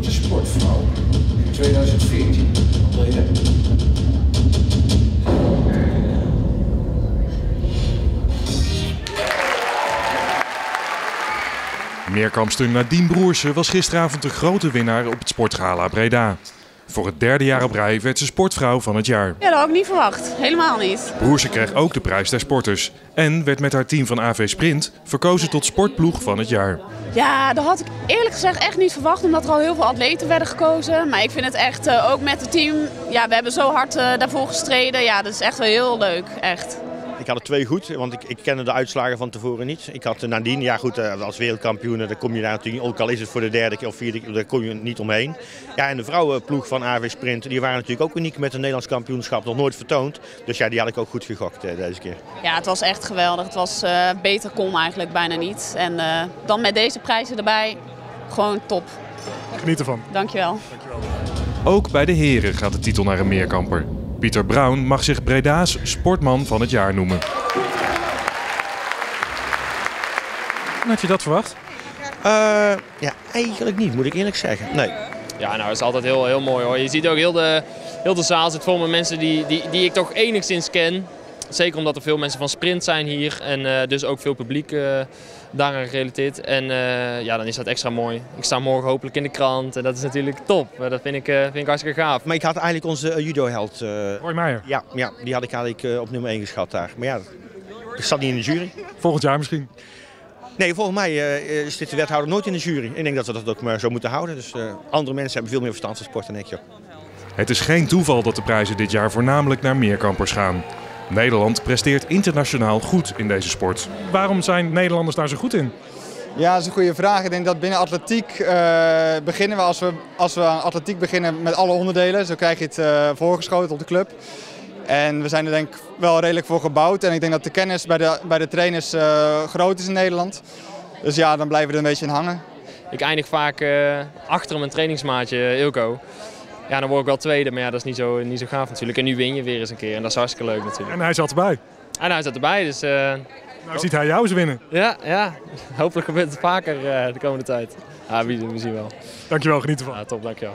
beroemde sportvrouw in 2014 overleden. Meerkampster Nadine Broersen was gisteravond de grote winnaar op het Sportgala Breda. Voor het derde jaar op rij werd ze sportvrouw van het jaar. Ja, dat had ik niet verwacht. Helemaal niet. Broersen kreeg ook de prijs der sporters. En werd met haar team van AV Sprint verkozen tot sportploeg van het jaar. Ja, dat had ik eerlijk gezegd echt niet verwacht, omdat er al heel veel atleten werden gekozen. Maar ik vind het echt, ook met het team, ja, we hebben zo hard daarvoor gestreden. Ja, dat is echt wel heel leuk, echt. Ik had er twee goed, want ik kende de uitslagen van tevoren niet. Ik had Nadine, ja goed, als wereldkampioen, daar kom je daar natuurlijk, ook al is het voor de derde keer of vierde keer, daar kom je niet omheen. Ja, en de vrouwenploeg van AV Sprint, die waren natuurlijk ook uniek met het Nederlands kampioenschap, nog nooit vertoond. Dus ja, die had ik ook goed gegokt deze keer. Ja, het was echt geweldig. Het was beter kon eigenlijk bijna niet. En dan met deze prijzen erbij, gewoon top. Geniet ervan. Dankjewel. Ook bij de heren gaat de titel naar een meerkamper. Pieter Braun mag zich Breda's sportman van het jaar noemen. Had je dat verwacht? Ja, eigenlijk niet, moet ik eerlijk zeggen. Nee. Ja, nou, het is altijd heel mooi hoor. Je ziet ook heel de zaal zit vol met mensen die ik toch enigszins ken. Zeker omdat er veel mensen van Sprint zijn hier en dus ook veel publiek daaraan gerelateerd. En ja, dan is dat extra mooi. Ik sta morgen hopelijk in de krant en dat is natuurlijk top. Dat vind ik hartstikke gaaf. Maar ik had eigenlijk onze judoheld. Roy Meijer? Ja, die had ik eigenlijk op nummer 1 geschat daar. Maar ja, ik zat niet in de jury. Volgend jaar misschien? Nee, volgens mij zit de wethouder nooit in de jury. Ik denk dat we dat ook maar zo moeten houden. Dus andere mensen hebben veel meer verstand van sport dan ik. Joh. Het is geen toeval dat de prijzen dit jaar voornamelijk naar meerkampers gaan. Nederland presteert internationaal goed in deze sport. Waarom zijn Nederlanders daar zo goed in? Ja, dat is een goede vraag. Ik denk dat binnen atletiek beginnen we als we aan atletiek beginnen met alle onderdelen. Zo krijg je het voorgeschoten op de club. En we zijn er denk ik wel redelijk voor gebouwd. En ik denk dat de kennis bij de trainers groot is in Nederland. Dus ja, dan blijven we er een beetje in hangen. Ik eindig vaak achter mijn trainingsmaatje, Ilko. Ja, dan word ik wel tweede, maar ja, dat is niet zo gaaf natuurlijk. En nu win je weer eens een keer en dat is hartstikke leuk natuurlijk. En hij zat erbij. En hij zat erbij, dus... Nou ziet hij jou eens winnen. Ja. Hopelijk gebeurt het vaker de komende tijd. Ah, we zien wel. Dankjewel, geniet ervan. Ja, top, dankjewel.